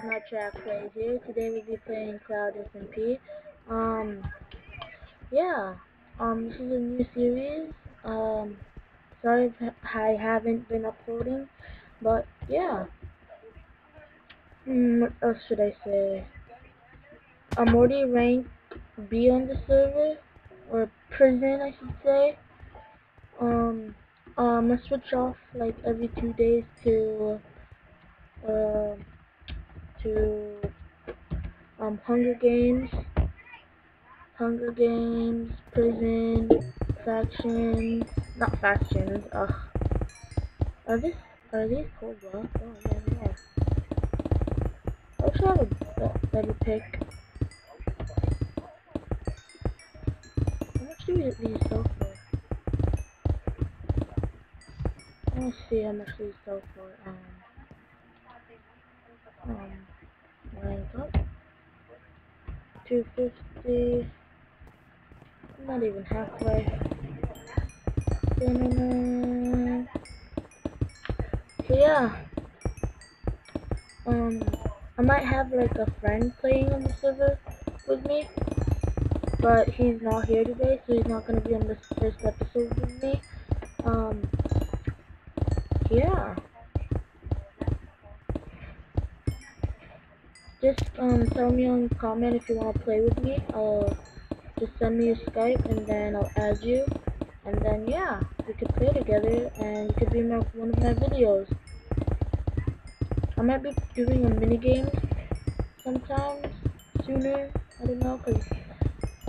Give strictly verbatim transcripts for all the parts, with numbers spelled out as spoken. guys, MineStrike Plays here. Today we'll be playing Cloud S M P. Um, yeah, um, this is a new series. Um, sorry if I haven't been uploading, but yeah. Mm, what else should I say? I'm already ranked B on the server, or prison, I should say. Um, um, I switch off like every two days to. Uh, to um, Hunger Games, Hunger Games, prison, factions, not factions. Ugh, are this are these cold blocks? Oh yeah, they are. I wish I had a better pick. How much do we these sell for? I want to see how much these sell for. Um. Um, rank up, two fifty, I'm not even halfway, so yeah, um, I might have like a friend playing on the server with me, but he's not here today, so he's not going to be on this first episode with me. um, yeah. Just um, tell me on the comment if you want to play with me. I'll just send me your Skype and then I'll add you. And then yeah, we could play together and you could be in my, one of my videos. I might be doing a minigame sometimes sooner. I don't know, because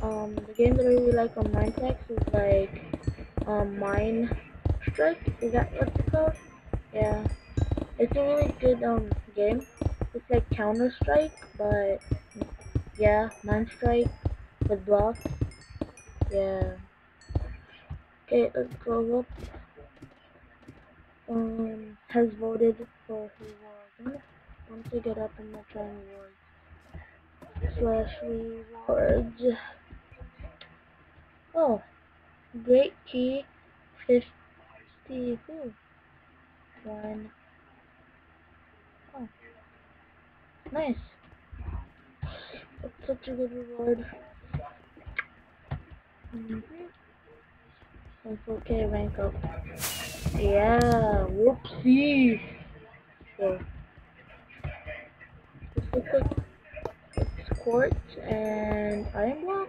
um, the game that I really like on Mineplex is like um, MineStrike. Is that what it's called? Yeah. It's a really good um, game. It's like Counter Strike, but yeah, MineStrike with blocks. Yeah. Okay, let's go up. Um, has voted for rewards. Once I get up, I'm gonna try rewards slash rewards. Oh, great key, fifty two one. Oh. Nice. That's such a good reward. Mm-hmm. That's okay, rank up. Yeah, whoopsie. So, this looks like it's quartz and iron block.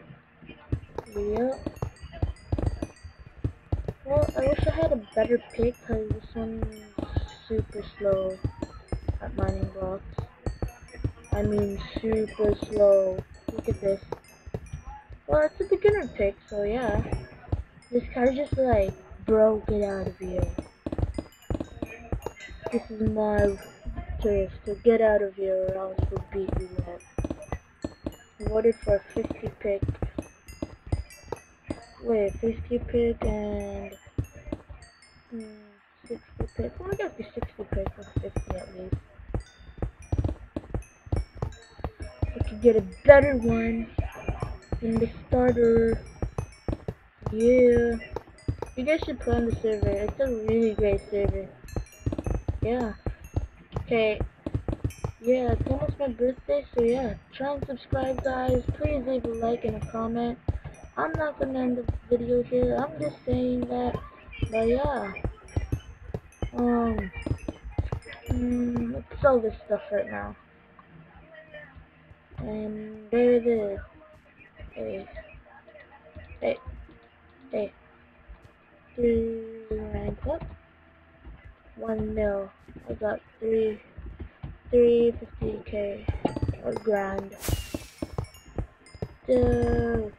Yep. Well, I wish I had a better pick because this one's super slow at mining blocks. I mean, super slow. Look at this. Well, it's a beginner pick, so yeah. This guy's just like, bro, get out of here. This is my turf, so get out of here or else we'll beat you up. Voted for a fifty pick. Wait, fifty pick and hmm, sixty pick. Well, I got the sixty pick or fifty at least. Get a better one than the starter. Yeah, you guys should play on the server. It's a really great server. Yeah. Okay. Yeah, it's almost my birthday, so yeah, try and subscribe, guys. Please leave a like and a comment. I'm not gonna end the video here. I'm just saying that. But yeah. Um. Mm, let's sell this stuff right now. And there it is. Hey. Hey. Hey. Three rank up. One mil. I got three. Three fifty k. Or grand. So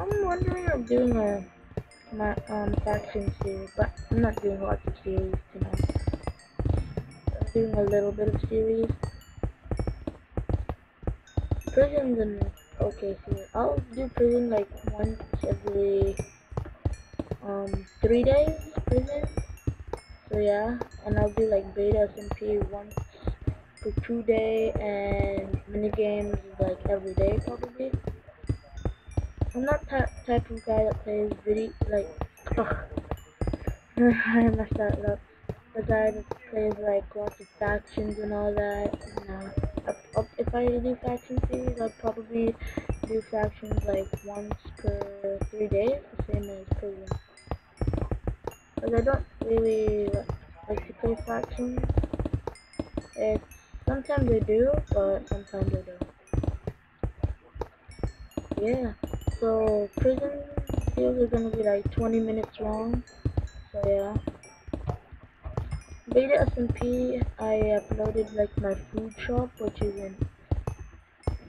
I'm wondering if I'm doing a my um faction series, but I'm not doing lots of series tonight. I'm doing a little bit of series. Prison's an okay series. I'll do prison like once every um three days prison. So yeah, and I'll do like beta S M P once per two day and minigames like every day probably. I'm not that type of guy that plays video like ugh. I messed that up. But I played like lots of factions and all that. You know, if I do faction series, I'll probably do factions like once per three days, the same as per week. Because I don't really like to play factions. It's, sometimes I do, but sometimes I don't. Yeah. So prison videos are gonna be like twenty minutes long. So yeah. Beta S M P, I uploaded like my food shop, which isn't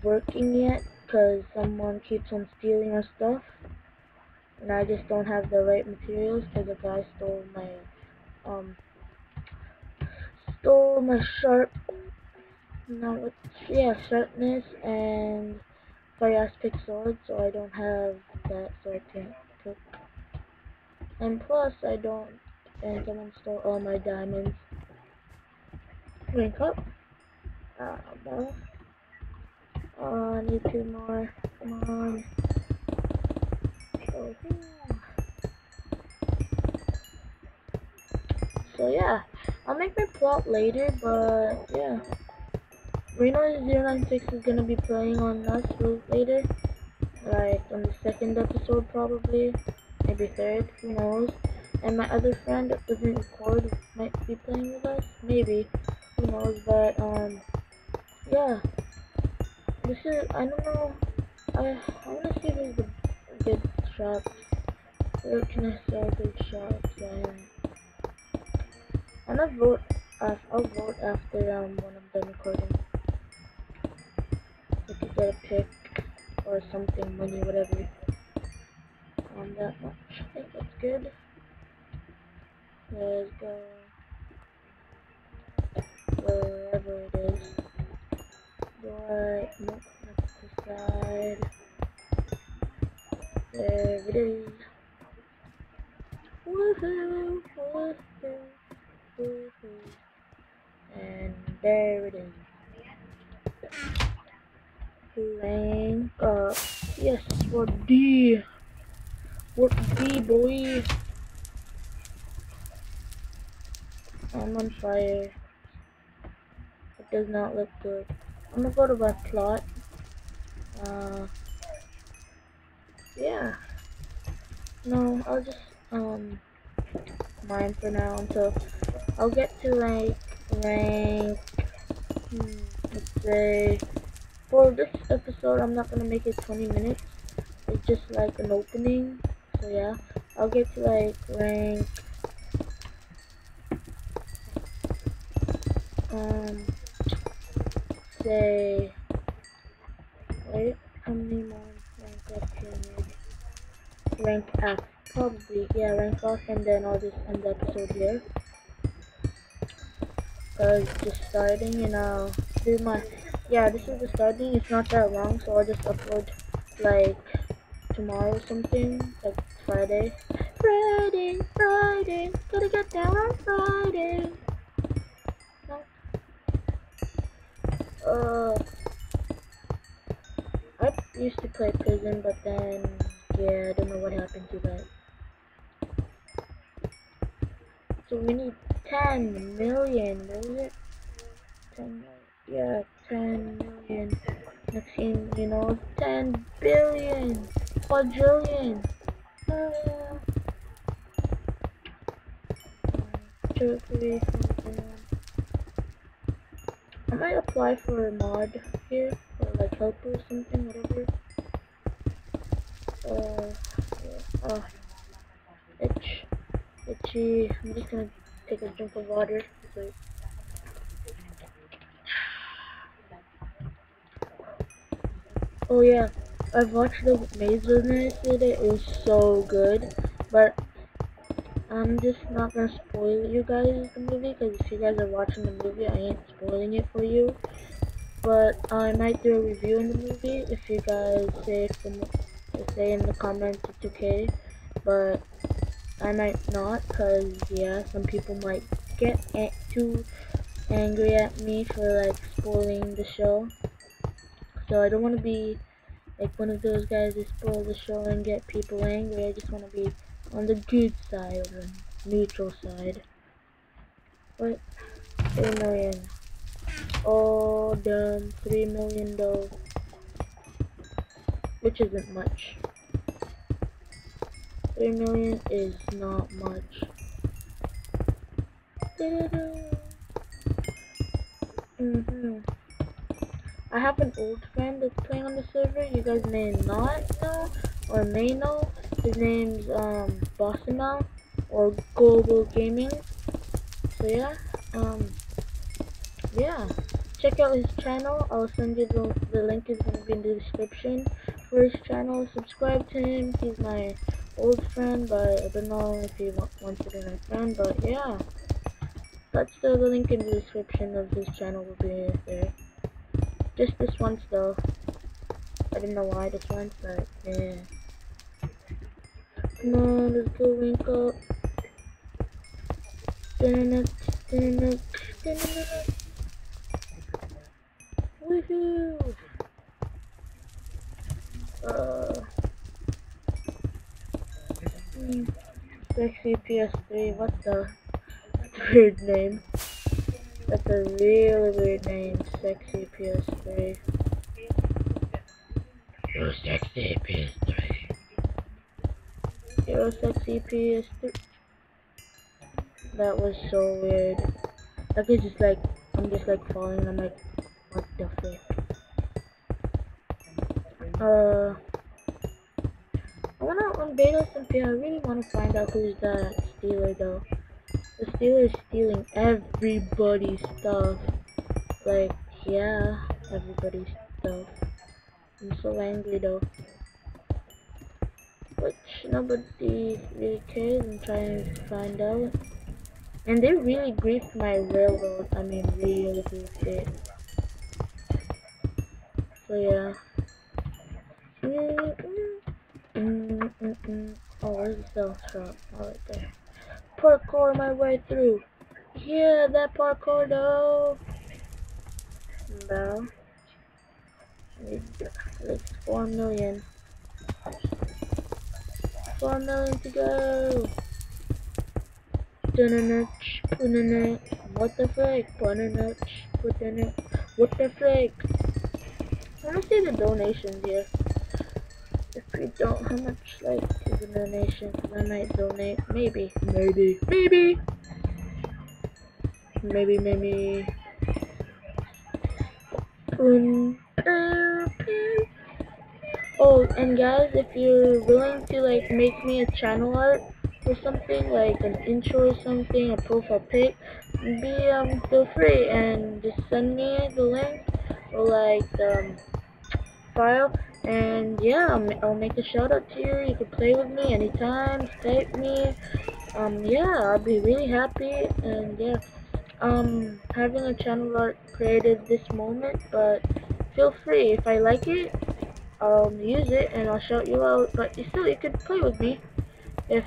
working yet because someone keeps on stealing our stuff, and I just don't have the right materials because a guy stole my um stole my sharp, no, yeah, sharpness and fire aspect sword, so I don't have that, so I can't cook. And plus, I don't. And someone stole all my diamonds. Drink up. Ah, no. Oh, I need two more. Come on. Oh, yeah. So yeah, I'll make my plot later, but yeah. Reno zero nine six is gonna be playing on us later. Like on the second episode probably. Maybe third, who knows. And my other friend that doesn't record might be playing with us, maybe, who knows, but, um, yeah, this is, I don't know, I, I wanna see if there's a good shop, where can I sell good shops, and, and I'll vote, uh, I'll vote after, um, when I'm done recording, if you get a pick, or something, money, whatever, um, that much, I think that's good. Let's go wherever it is. Right, nope, that's the side. There it is. Woohoo! Woohoo! Woohoo! And there it is. Playing up. Yes, what D? What D, boy? I'm on fire. It does not look good. I'm gonna go to my plot. Uh, yeah. No, I'll just um mine for now until I'll get to like rank. Hmm, let's say for this episode, I'm not gonna make it twenty minutes. It's just like an opening. So yeah, I'll get to like rank. Um, say, wait, how many more rank up do I need? Rank up, probably, yeah, rank off, and then I'll just end the episode here. Cause just starting, and I'll do my, yeah, this is the starting, it's not that long, so I'll just upload, like, tomorrow or something, like Friday. Friday, Friday, gotta get down on Friday. Uh, I used to play prison, but then, yeah, I don't know what happened to that. So we need ten million, what was it? ten million, yeah, ten million. Next thing, you know, ten billion, quadrillion. Uh, two, three, four, I might apply for a mod here, or like helper or something, whatever. Uh, yeah. Oh, itch, itchy. I'm just gonna take a drink of water. Wait. Oh yeah, I've watched the Maze Runners today. It was so good, but I'm just not gonna spoil you guys the movie, because if you guys are watching the movie, I ain't spoiling it for you. But I might do a review in the movie if you guys say if the, if say in the comments it's okay. But I might not, because yeah, some people might get too angry at me for like spoiling the show. So I don't want to be like one of those guys who spoil the show and get people angry. I just want to be on the good side, or the neutral side. Wait, three million. Oh damn, three million though, which isn't much. Three million is not much. Mm-hmm. I have an old friend that's playing on the server. You guys may not know or may know. His name's um Bossamel or Global Gaming. So yeah, um yeah, check out his channel. I'll send you the, the link is gonna be in the description for his channel. Subscribe to him. He's my old friend, but I don't know if he wants to be my friend. But yeah, that's the, the link in the description of his channel will be there. Just this once though. I don't know why this once, but yeah. Come on, let's go link up. Woohoo! Uh. Sexy P S three, what the? That's a weird name. That's a really weird name. Sexy P S three. You're sexy P S three. You're sexy P S three. That was so weird. That was just like, I'm just like falling. I'm like, what the fuck? Uh, I wanna on Beta S M P. I really wanna find out who's that stealer though. The stealer is stealing everybody's stuff. Like, yeah, everybody's stuff. I'm so angry though. Which nobody really cares. I'm trying to find out. And they really griefed my railroad. I mean, really griefed it. So yeah. Mm-mm. Mm-mm-mm. Oh, where's the cell shop? Oh, right there. Parkour my way through. Yeah, that parkour though. No. It's four million. Four million to go. What the frick? What the frick? I wanna see the donations here. If we don't, how much like is the donation? I might donate. Maybe. Maybe. Maybe. Maybe. Maybe. Um, oh, and guys, if you're willing to like make me a channel art or something, like an intro or something, a profile pic, be um feel free and just send me the link or like the um, file. And yeah, I'll make a shout out to you. You can play with me anytime, Skype me. Um, yeah, I'll be really happy. And yeah, um, having a channel art created this moment, but feel free. If I like it, I'll use it and I'll shout you out. But you still, you could play with me. If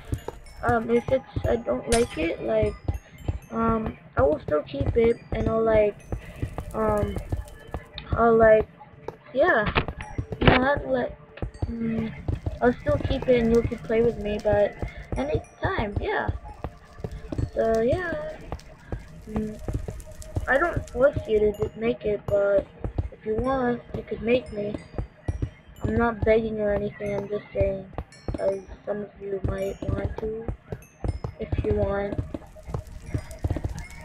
um, if it's I don't like it, like um, I will still keep it and I'll like um, I'll like yeah. Not like mm, I'll still keep it and you can play with me, but anytime, yeah. So yeah, mm, I don't force you to make it, but if you want, you could make me. I'm not begging or anything. I'm just saying, because some of you might want to, if you want.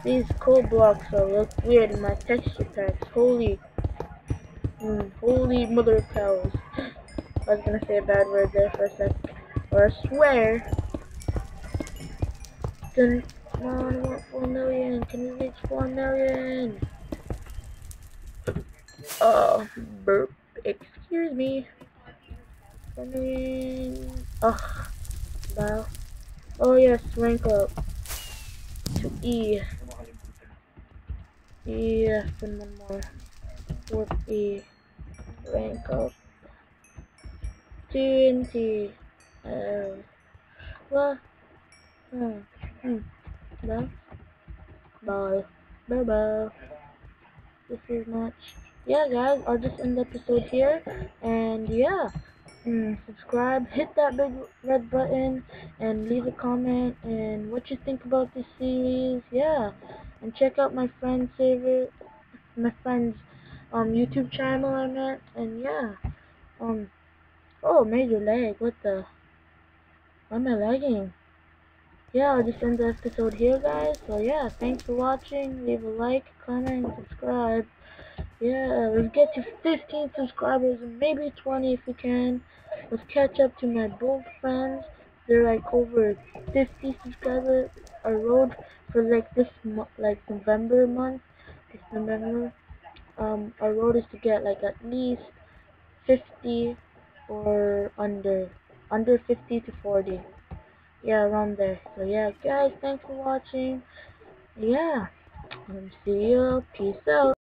These cold blocks are look weird in my texture packs. Holy. Mm, holy mother of cows. I was gonna say a bad word there for a sec. Or I swear. Then, come on, I want four million. Can we reach four million? Oh, burp. Excuse me. four million. Ugh. Wow. Oh, yes, rank up. To E. Yes, and one more. Would be rank up twenty. Uh, well, hmm, hmm, bye, bye, bye, bye. This is much. Yeah, guys, I'll just end the episode here. And yeah, mm, subscribe, hit that big red button, and leave a comment and what you think about this series. Yeah. and check out my friend's server, my friend's um YouTube channel and that. And yeah, um, oh, major lag. What the? Why am I lagging? Yeah, I'll just end the episode here, guys. So yeah, thanks for watching. Leave a like, comment, and subscribe. Yeah, let's get to fifteen subscribers and maybe twenty if we can. Let's catch up to my bold friends. They're like over fifty subscribers. I rode for like this month, like November month. This November, um, our road is to get like at least fifty or under, under fifty to forty. Yeah, around there. So yeah, guys, thanks for watching. Yeah, um, see you. Peace out.